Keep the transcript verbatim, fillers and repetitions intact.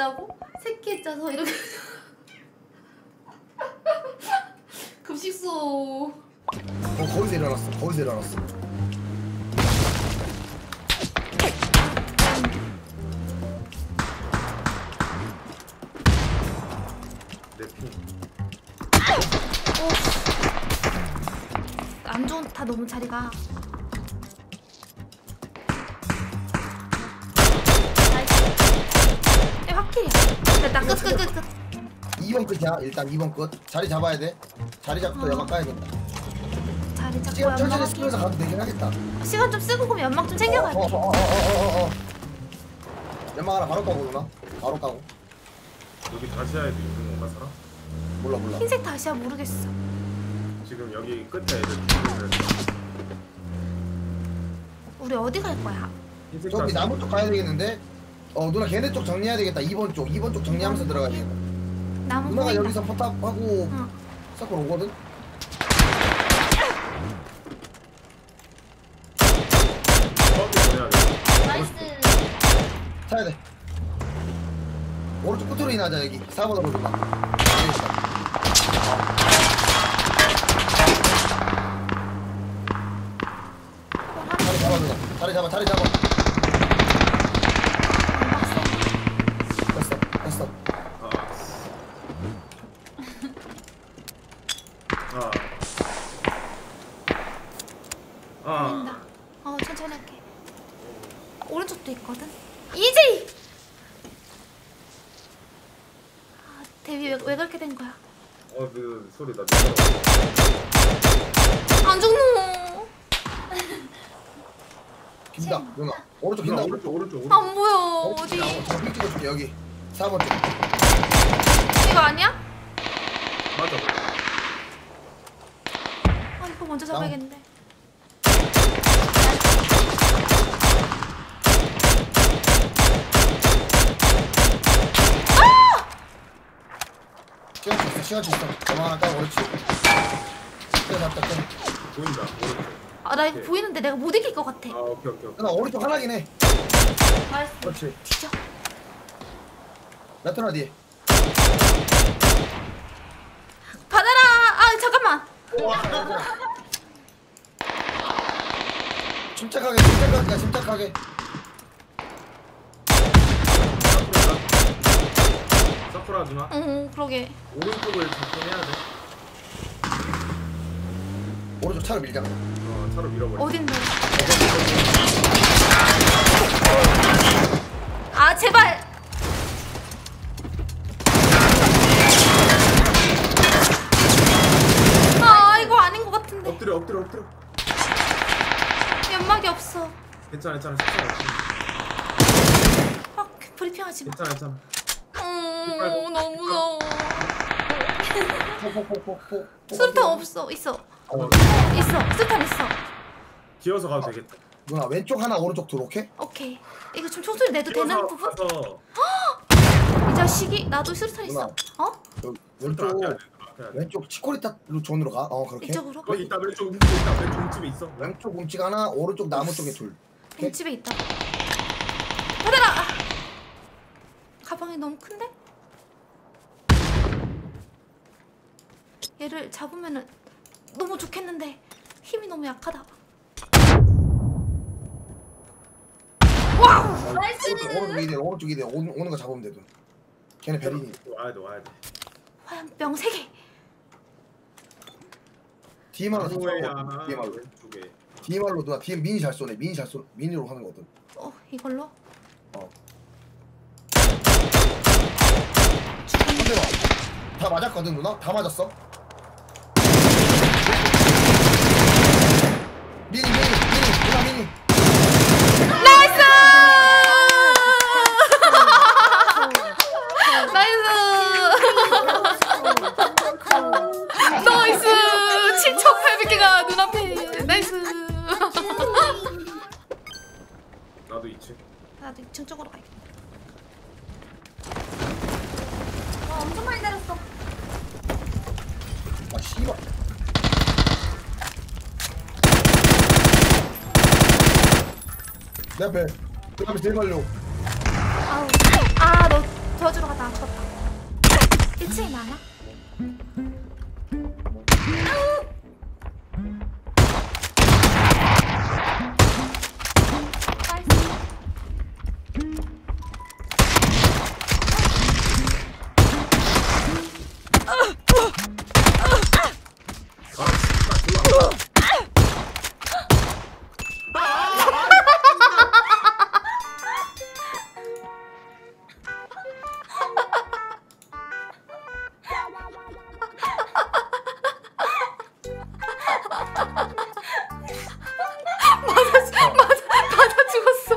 짜고 세끼 짜서 이렇게 급식소. 어, 거기서 일어났어. 거기서 일어났어. 내 핀. 어. 안 좋다. 너무 자리가. 나 끝 끝 끝 끝. 이 번 끝이야. 일단 이 번 끝. 자리 잡아야 돼. 자리 잡고 어. 연막 까야겠다. 자리 잡고 연막. 천천히 쓰면서 가도 되긴 하겠다. 시간 좀 쓰고 그럼 연막 좀 챙겨갈게. 어, 어, 어, 어, 어, 어. 연막 하나 바로 까고 누나. 바로 까고. 여기 다시아에도 있는 건가 사람? 몰라 몰라. 흰색 다시아 모르겠어. 지금 여기 끝에 애들. 우리 어디 갈 거야? 저기 나무 쪽 가야 되겠는데? 어 누나 걔네 쪽 정리해야 되겠다. 이 번 쪽 이 번 쪽 정리하면서 들어가야 되겠다. 나무 누나가 보인다. 여기서 포탑하고 어. 서클 오거든? 나이스 차야 돼. 오른쪽 끝으로 인하자. 여기 사 번으로 오른다. 자리 잡아 누나. 자리 잡아 자리 잡아. 소리다. 안 죽노. 긴다 누나. 오른쪽 긴다. 오른쪽 오른쪽. 안 보여. 어디? 여기 찍어줄게 여기. 사 번. 이거 아니야? 맞아. 아 이거 먼저 잡아야겠는데. 시간 줬어. 너 하나 까고 그렇지. 잡다 잡다. 보인다. 아 나 이거 보이는데 내가 못 이길 것 같아. 아 오케이 오케이. 나 오른쪽 하나긴 해. 나이스. 그렇지. 뒤져. 나타나 뒤에. 받아라. 아 잠깐만. 침착하게 침착하게 침착하게. 서프라 누나? 응, 그러게. 오른쪽을 접근해야 돼. 오른쪽 차로 밀자. 어, 차로 밀어버려. 어딘데? 아, 제발. 아, 이거 아닌 것 같은데. 엎드려, 엎드려, 엎드려. 연막이 없어. 괜찮아, 괜찮아. 아, 브리핑하지 마. 괜찮아, 괜찮아. 오, 너무 무서워. 술탄 없어. 있어. 어, 있어. 술탄 있어. 기어서 가도 아, 되겠다. 누나 왼쪽 하나 오른쪽 둘 오케이? 오케이. 이거 좀 총소리 내도 되는 부분? 이 자식이. 나도 술탄 있어. 어? 여, 왼쪽 왼쪽 치코리타 존으로 가. 어 그렇게. 이쪽으로? 거기 있다. 왼쪽 움집 있다. 왼쪽 움집에 있어. 왼쪽 움집 하나 오른쪽 나무 쪽에 둘. 움집에 있다. 받아라. 가방이 너무 큰데? 얘를 잡으면은 너무 좋겠는데 힘이 너무 약하다. 와우! 나이스! 오른쪽 오른쪽 이대 오는 거 잡으면 돼. 돈. 걔네 베린이. 와야 돼 와야 돼. 화염병 세 개. 디말로 쏘고. 디말로. 디말로 누나 디 미니 잘 쏘네. 미니 잘 쏘. 미니로 하는 거든. 어 이걸로? 어. 상대방 다 맞았거든 누나. 다 맞았어. 미니 미니 미니 누나 미니. 나이스 나이스 나이스. 칠천팔백 개가 눈앞에. 나이스. 나도 이 층. 나도 이 층 쪽으로 갈게. 와 엄청 많이 내렸어. 아 씨발. 내 앞에 그 앞에 제일 말려. 아우 아 너 도와주러 가다가 죽었다. 일 층이 많아? 맞아, 맞아, 맞아 죽었어.